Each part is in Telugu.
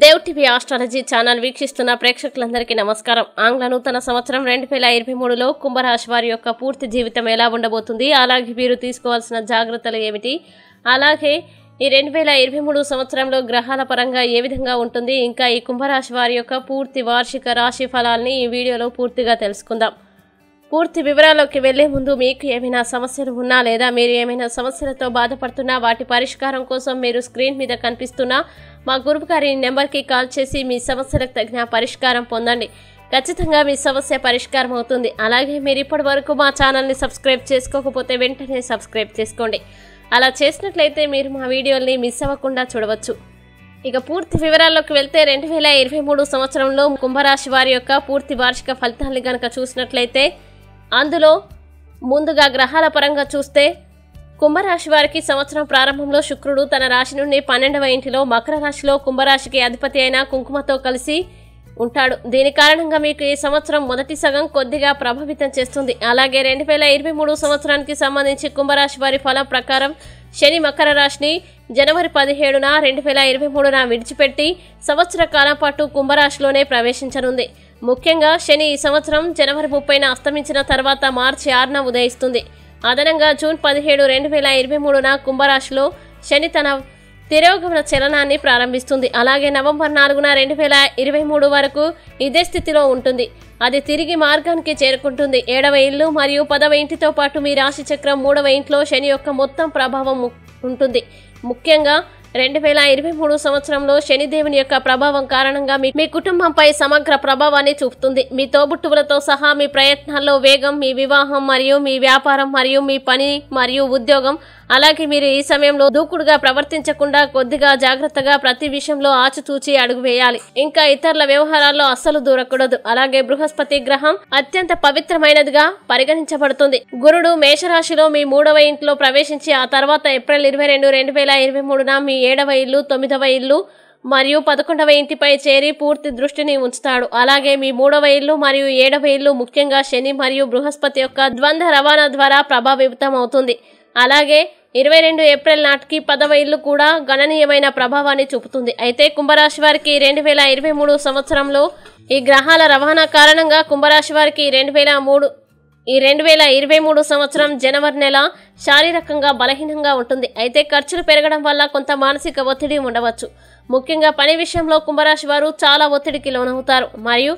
DevTV Astrology ఛానల్ వీక్షిస్తున్న ప్రేక్షకులందరికీ నమస్కారం। ఆంగ్ల నూతన సంవత్సరం 2023 లో కుంభ రాశి వారి యొక్క పూర్తి జీవితం ఎలా ఉండబోతుంది, అలాగే వీరు తీసుకోవాల్సిన జాగ్రత్తలు ఏమిటి, అలాగే ఈ 2023 సంవత్సరంలో గ్రహాల పరంగా ఏ విధంగా ఉంటుంది, ఇంకా ఈ కుంభ రాశి వారి యొక్క పూర్తి వార్షిక రాశి ఫలాలను ఈ వీడియోలో పూర్తిగా తెలుసుకుందాం। పూర్తి వివరాల్లోకి వెళ్లే ముందు మీకు ఏమైనా సమస్యలు ఉన్నా లేదా మీరు ఏమైనా సమస్యలతో బాధపడుతున్నా వాటి పరిష్కారం కోసం మీరు స్క్రీన్ మీద కనిపిస్తున్న మా గురువు గారి నెంబర్కి కాల్ చేసి మీ సమస్యలకు తగిన పరిష్కారం పొందండి। ఖచ్చితంగా మీ సమస్య పరిష్కారం అవుతుంది। అలాగే మీరు ఇప్పటి వరకు మా ఛానల్ని సబ్స్క్రైబ్ చేసుకోకపోతే వెంటనే సబ్స్క్రైబ్ చేసుకోండి। అలా చేసినట్లయితే మీరు మా వీడియోల్ని మిస్ అవ్వకుండా చూడవచ్చు। ఇక పూర్తి వివరాల్లోకి వెళ్తే 2023 సంవత్సరంలో కుంభరాశి వారి యొక్క పూర్తి వార్షిక ఫలితాలను కనుక చూసినట్లయితే అందులో ముందుగా గ్రహాల పరంగా చూస్తే కుంభరాశి వారికి సంవత్సరం ప్రారంభంలో శుక్రుడు తన రాశి నుండి 12వ ఇంటిలో మకర రాశిలో కుంభరాశికి అధిపతి అయిన కుంకుమతో కలిసి ఉంటాడు। దీని కారణంగా మీకు ఈ సంవత్సరం మొదటి సగం కొద్దిగా ప్రభావితం చేస్తుంది। అలాగే 2023 సంవత్సరానికి సంబంధించి కుంభరాశి వారి ఫలం ప్రకారం శని మకర రాశిని జనవరి 17 2023 విడిచిపెట్టి సంవత్సర కాలం పాటు కుంభరాశిలోనే ప్రవేశించనుంది। ముఖ్యంగా శని ఈ సంవత్సరం జనవరి 30 అస్తమించిన తర్వాత మార్చి 6 ఉదయిస్తుంది। అదనంగా జూన్ 17 2023 కుంభరాశిలో శని తన తిరోగమన చలనాన్ని ప్రారంభిస్తుంది। అలాగే నవంబర్ 4 2023 వరకు ఇదే స్థితిలో ఉంటుంది। అది తిరిగి మార్గానికి చేరుకుంటుంది। 7వ ఇల్లు మరియు 10వ ఇంటితో పాటు మీ రాశి చక్రం 3వ ఇంట్లో శని యొక్క మొత్తం ప్రభావం ఉంటుంది। ముఖ్యంగా 2023 సంవత్సరంలో శనిదేవుని యొక్క ప్రభావం కారణంగా మీ కుటుంబంపై సమగ్ర ప్రభావాన్ని చూపుతుంది। మీ తోబుట్టువులతో సహా మీ ప్రయత్నాల్లో వేగం, మీ వివాహం మరియు మీ వ్యాపారం మరియు మీ పని మరియు ఉద్యోగం, అలాగే మీరు ఈ సమయంలో దూకుడుగా ప్రవర్తించకుండా కొద్దిగా జాగ్రత్తగా ప్రతి విషయంలో ఆచితూచి అడుగు వేయాలి। ఇంకా ఇతరుల వ్యవహారాల్లో అస్సలు దూరకూడదు। అలాగే బృహస్పతి గ్రహం అత్యంత పవిత్రమైనదిగా పరిగణించబడుతుంది। గురుడు మేషరాశిలో మీ 3వ ఇంట్లో ప్రవేశించి ఆ తర్వాత ఏప్రిల్ 22 2023 మీ 7వ ఇల్లు, 9వ ఇల్లు మరియు 11వ ఇంటిపై చేరి పూర్తి దృష్టిని ఉంచుతాడు। అలాగే మీ 3వ ఇల్లు మరియు 7వ ఇల్లు ముఖ్యంగా శని మరియు బృహస్పతి యొక్క ద్వంద్వ రవాణా ద్వారా ప్రభావితం అవుతుంది। అలాగే 22 ఏప్రిల్ నాటికి 10వ ఇల్లు కూడా గణనీయమైన ప్రభావాన్ని చూపుతుంది। అయితే కుంభరాశి వారికి 2023 సంవత్సరంలో ఈ గ్రహాల రవాణా కారణంగా కుంభరాశి వారికి 2023 సంవత్సరం జనవరి నెల శారీరకంగా బలహీనంగా ఉంటుంది। అయితే ఖర్చులు పెరగడం వల్ల కొంత మానసిక ఒత్తిడి ఉండవచ్చు। ముఖ్యంగా పని విషయంలో కుంభరాశి వారు చాలా ఒత్తిడికి లోనవుతారు మరియు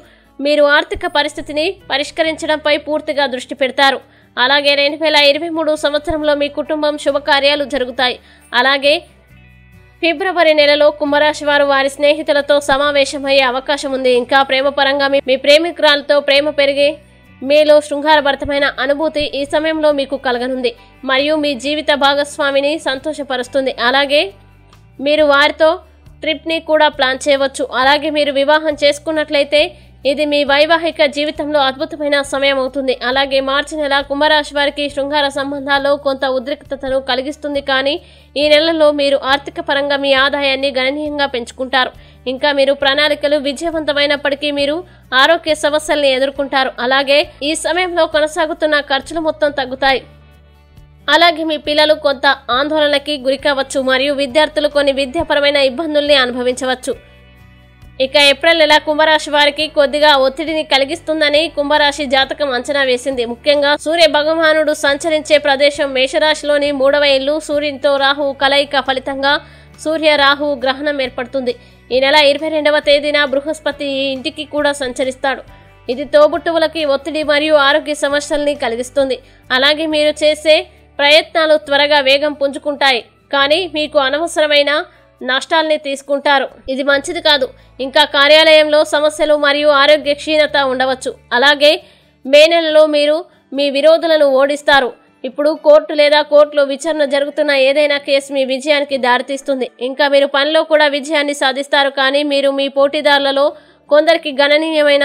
మీరు ఆర్థిక పరిస్థితిని పరిష్కరించడంపై పూర్తిగా దృష్టి పెడతారు। అలాగే 2023 సంవత్సరంలో మీ కుటుంబం శుభకార్యాలు జరుగుతాయి। అలాగే ఫిబ్రవరి నెలలో కుంభరాశి వారు వారి స్నేహితులతో సమావేశమయ్యే అవకాశం ఉంది। ఇంకా ప్రేమపరంగా మీ ప్రేమికురాలతో ప్రేమ పెరిగి మీలో శృంగారభరితమైన అనుభూతి ఈ సమయంలో మీకు కలగనుంది మరియు మీ జీవిత భాగస్వామిని సంతోషపరుస్తుంది। అలాగే మీరు వారితో ట్రిప్ని కూడా ప్లాన్ చేయవచ్చు। అలాగే మీరు వివాహం చేసుకున్నట్లయితే ఇది మీ వైవాహిక జీవితంలో అద్భుతమైన సమయం అవుతుంది। అలాగే మార్చి నెల కుంభరాశి వారికి శృంగార సంబంధాల్లో కొంత ఉద్రిక్తతను కలిగిస్తుంది, కానీ ఈ నెలలో మీరు ఆర్థిక పరంగా మీ ఆదాయాన్ని గణనీయంగా పెంచుకుంటారు। ఇంకా మీరు ప్రణాళికలు విజయవంతమైనప్పటికీ మీరు ఆరోగ్య సమస్యల్ని ఎదుర్కొంటారు। అలాగే ఈ సమయంలో కొనసాగుతున్న ఖర్చులు మొత్తం తగ్గుతాయి। అలాగే మీ పిల్లలు కొంత ఆందోళనకి గురి కావచ్చు మరియు విద్యార్థులు కొన్ని విద్యాపరమైన ఇబ్బందుల్ని అనుభవించవచ్చు। ఇక ఏప్రిల్ నెల కుంభరాశి వారికి కొద్దిగా ఒత్తిడిని కలిగిస్తుందని కుంభరాశి జాతకం అంచనా వేసింది। ముఖ్యంగా సూర్య భగవానుడు సంచరించే ప్రదేశం మేషరాశిలోని 3వ ఇల్లు, సూర్యునితో రాహువు కలయిక ఫలితంగా సూర్య రాహు గ్రహణం ఏర్పడుతుంది। ఈ నెల 22వ తేదీన బృహస్పతి ఈ ఇంటికి కూడా సంచరిస్తాడు। ఇది తోబుట్టువులకి ఒత్తిడి మరియు ఆరోగ్య సమస్యల్ని కలిగిస్తుంది। అలాగే మీరు చేసే ప్రయత్నాలు త్వరగా వేగం పుంజుకుంటాయి, కానీ మీకు అనవసరమైన నష్టాల్ని తీసుకుంటారు, ఇది మంచిది కాదు। ఇంకా కార్యాలయంలో సమస్యలు మరియు ఆరోగ్య క్షీణత ఉండవచ్చు। అలాగే మే నెలలో మీరు మీ విరోధులను ఓడిస్తారు। ఇప్పుడు కోర్టు లేదా కోర్టులో విచారణ జరుగుతున్న ఏదైనా కేసు మీ విజయానికి దారితీస్తుంది। ఇంకా మీరు పనిలో కూడా విజయాన్ని సాధిస్తారు, కానీ మీరు మీ పోటీదారులలో కొందరికి గణనీయమైన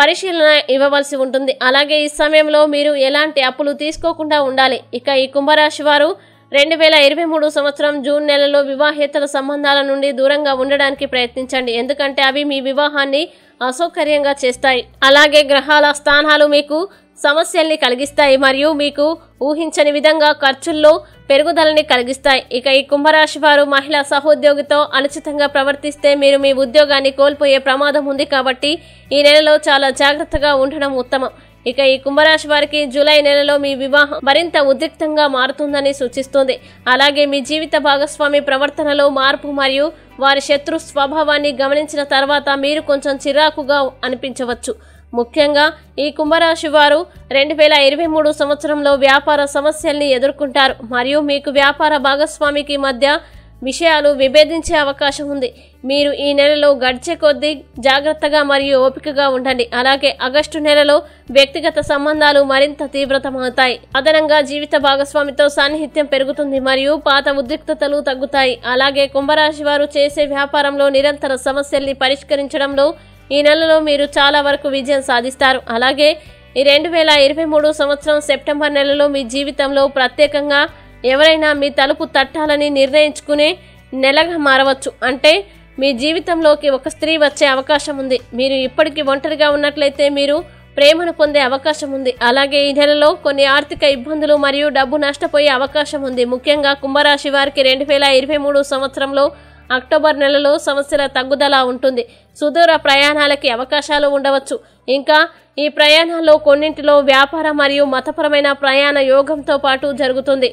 పరిశీలన ఇవ్వవలసి ఉంటుంది। అలాగే ఈ సమయంలో మీరు ఎలాంటి అప్పులు తీసుకోకుండా ఉండాలి। ఇక ఈ కుంభరాశి వారు 2023 సంవత్సరం జూన్ నెలలో వివాహేతర సంబంధాల నుండి దూరంగా ఉండడానికి ప్రయత్నించండి, ఎందుకంటే అవి మీ వివాహాన్ని అసౌకర్యంగా చేస్తాయి। అలాగే గ్రహాల స్థానాలు మీకు సమస్యల్ని కలిగిస్తాయి మరియు మీకు ఊహించని విధంగా ఖర్చుల్లో పెరుగుదలని కలిగిస్తాయి। ఇక ఈ కుంభ రాశి వారు మహిళా సహోద్యోగితో అనుచితంగా ప్రవర్తిస్తే మీరు మీ ఉద్యోగాన్ని కోల్పోయే ప్రమాదం ఉంది కాబట్టి ఈ నెలలో చాలా జాగృతగా ఉండడం ఉత్తమం। ఇక ఈ కుంభ రాశి వారికి జూలై నెలలో మీ వివాహం మరింత ఉద్రిక్తంగా మారుతుందని సూచిస్తుంది। అలాగే మీ జీవిత భాగస్వామి ప్రవర్తనలో మార్పు మరియు వారి శత్రు స్వభావాన్ని గమనించిన తర్వాత మీరు కొంచెం చిరాకుగా అనిపించవచ్చు। ముఖ్యంగా ఈ కుంభరాశి వారు 2023 సంవత్సరంలో వ్యాపార సమస్యల్ని ఎదుర్కొంటారు మరియు మీకు వ్యాపార భాగస్వామికి మధ్య విషయాలు విభేదించే అవకాశం ఉంది। మీరు ఈ నెలలో గడిచే కొద్దీ జాగ్రత్తగా మరియు ఓపికగా ఉండండి। అలాగే ఆగస్టు నెలలో వ్యక్తిగత సంబంధాలు మరింత తీవ్రతమవుతాయి। అదనంగా జీవిత భాగస్వామితో సాన్నిహిత్యం పెరుగుతుంది మరియు పాత ఉద్రిక్తతలు తగ్గుతాయి। అలాగే కుంభరాశి వారు చేసే వ్యాపారంలో నిరంతర సమస్యల్ని పరిష్కరించడంలో ఈ నెలలో మీరు చాలా వరకు విజయం సాధిస్తారు। అలాగే 2023 సంవత్సరం సెప్టెంబర్ నెలలో మీ జీవితంలో ప్రత్యేకంగా ఎవరైనా మీ తలుపు తట్టాలని నిర్ణయించుకునే నెలగా మారవచ్చు। అంటే మీ జీవితంలోకి ఒక స్త్రీ వచ్చే అవకాశం ఉంది। మీరు ఇప్పటికీ ఒంటరిగా ఉన్నట్లయితే మీరు ప్రేమను పొందే అవకాశం ఉంది। అలాగే ఈ నెలలో కొన్ని ఆర్థిక ఇబ్బందులు మరియు డబ్బు నష్టపోయే అవకాశం ఉంది। ముఖ్యంగా కుంభరాశి వారికి 2023 సంవత్సరంలో అక్టోబర్ నెలలో సమస్యల తగ్గుదల ఉంటుంది। సుదూర ప్రయాణాలకి అవకాశాలు ఉండవచ్చు। ఇంకా ఈ ప్రయాణాల్లో కొన్నింటిలో వ్యాపార మరియు మతపరమైన ప్రయాణ యోగంతో పాటు జరుగుతుంది।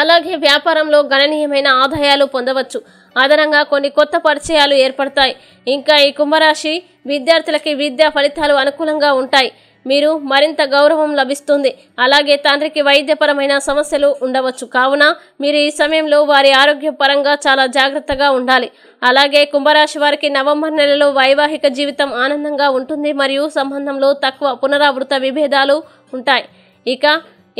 అలాగే వ్యాపారంలో గణనీయమైన ఆదాయాలు పొందవచ్చు। అదనంగా కొన్ని కొత్త పరిచయాలు ఏర్పడతాయి। ఇంకా ఈ కుంభరాశి విద్యార్థులకి విద్యా ఫలితాలు అనుకూలంగా ఉంటాయి। మీరు మరింత గౌరవం లభిస్తుంది। అలాగే తండ్రికి వైద్యపరమైన సమస్యలు ఉండవచ్చు, కావున మీరు ఈ సమయంలో వారి ఆరోగ్యపరంగా చాలా జాగ్రత్తగా ఉండాలి। అలాగే కుంభరాశి వారికి నవంబర్ నెలలో వైవాహిక జీవితం ఆనందంగా ఉంటుంది మరియు సంబంధంలో తక్కువ పునరావృత విభేదాలు ఉంటాయి। ఇక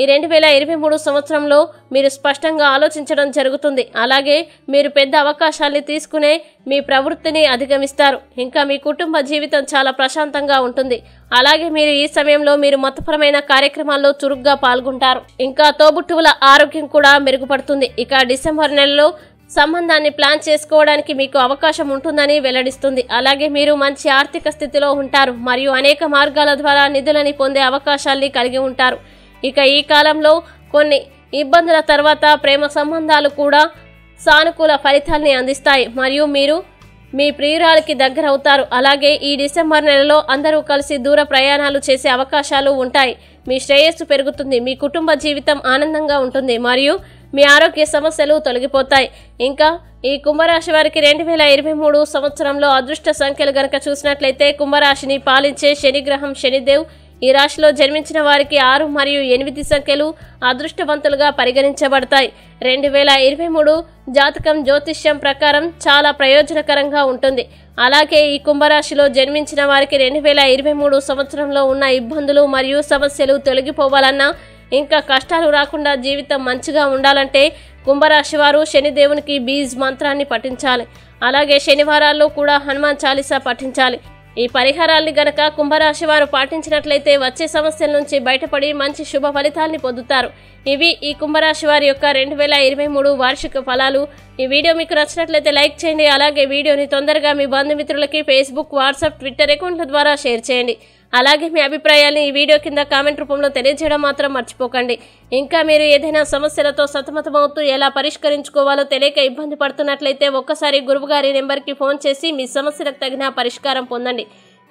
ఈ 2023 సంవత్సరంలో మీరు స్పష్టంగా ఆలోచించడం జరుగుతుంది। అలాగే మీరు పెద్ద అవకాశాన్ని తీసుకునే మీ ప్రవృత్తిని అధిగమిస్తారు। ఇంకా మీ కుటుంబ జీవితం చాలా ప్రశాంతంగా ఉంటుంది। అలాగే మీరు ఈ సమయంలో మీరు మతపరమైన కార్యక్రమాల్లో చురుగ్గా పాల్గొంటారు। ఇంకా తోబుట్టువుల ఆరోగ్యం కూడా మెరుగుపడుతుంది। ఇక డిసెంబర్ నెలలో సంబంధాన్ని ప్లాన్ చేసుకోవడానికి మీకు అవకాశం ఉంటుందని వెల్లడిస్తుంది। అలాగే మీరు మంచి ఆర్థిక స్థితిలో ఉంటారు మరియు అనేక మార్గాల ద్వారా నిధులని పొందే అవకాశాన్ని కలిగి ఉంటారు। ఇక ఈ కాలంలో కొన్ని ఇబ్బందుల తర్వాత ప్రేమ సంబంధాలు కూడా సానుకూల ఫలితాల్ని అందిస్తాయి మరియు మీరు మీ ప్రియురాలికి దగ్గర అవుతారు। అలాగే ఈ డిసెంబర్ నెలలో అందరూ కలిసి దూర ప్రయాణాలు చేసే అవకాశాలు ఉంటాయి। మీ శ్రేయస్సు పెరుగుతుంది, మీ కుటుంబ జీవితం ఆనందంగా ఉంటుంది మరియు మీ ఆరోగ్య సమస్యలు తొలగిపోతాయి। ఇంకా ఈ కుంభరాశి వారికి 2023 సంవత్సరంలో అదృష్ట సంఖ్యలు గనక చూసినట్లయితే కుంభరాశిని పాలించే శనిగ్రహం శనిదేవ్ ఈ రాశిలో జన్మించిన వారికి 6 మరియు 8 సంఖ్యలు అదృష్టవంతులుగా పరిగణించబడతాయి। 2023 జాతకం జ్యోతిష్యం ప్రకారం చాలా ప్రయోజనకరంగా ఉంటుంది। అలాగే ఈ కుంభరాశిలో జన్మించిన వారికి 2023 సంవత్సరంలో ఉన్న ఇబ్బందులు మరియు సమస్యలు తొలగిపోవాలన్నా ఇంకా కష్టాలు రాకుండా జీవితం మంచిగా ఉండాలంటే కుంభరాశి వారు శనిదేవునికి బీజ్ మంత్రాన్ని పఠించాలి। అలాగే శనివారాల్లో కూడా హనుమాన్ చాలీసా పఠించాలి। ఈ పరిహారాల్ని గనక కుంభరాశి వారు పాటించినట్లయితే వచ్చే సమస్యల నుంచి బయటపడి మంచి శుభ ఫలితాల్ని పొందుతారు। ఇవి ఈ కుంభరాశి వారి యొక్క 2023 వార్షిక ఫలాలు। ఈ వీడియో మీకు నచ్చినట్లయితే లైక్ చేయండి। అలాగే వీడియోని తొందరగా మీ బంధుమిత్రులకి ఫేస్బుక్, వాట్సాప్, ట్విట్టర్ అకౌంట్ల ద్వారా షేర్ చేయండి। అలాగే మీ అభిప్రాయాన్ని ఈ వీడియో కింద కామెంట్ రూపంలో తెలియజేయడం మాత్రం మర్చిపోకండి। ఇంకా మీరు ఏదైనా సమస్యలతో సతమతమవుతూ ఎలా పరిష్కరించుకోవాలో తెలియక ఇబ్బంది పడుతున్నట్లయితే ఒక్కసారి గురువుగారి నెంబర్కి ఫోన్ చేసి మీ సమస్యలకు తగిన పరిష్కారం పొందండి।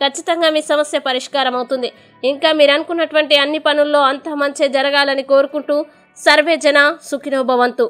ఖచ్చితంగా మీ సమస్య పరిష్కారం అవుతుంది। ఇంకా మీరు అనుకున్నటువంటి అన్ని పనుల్లో అంతా మంచి జరగాలని కోరుకుంటూ సర్వే జన సుఖినో భవంతు।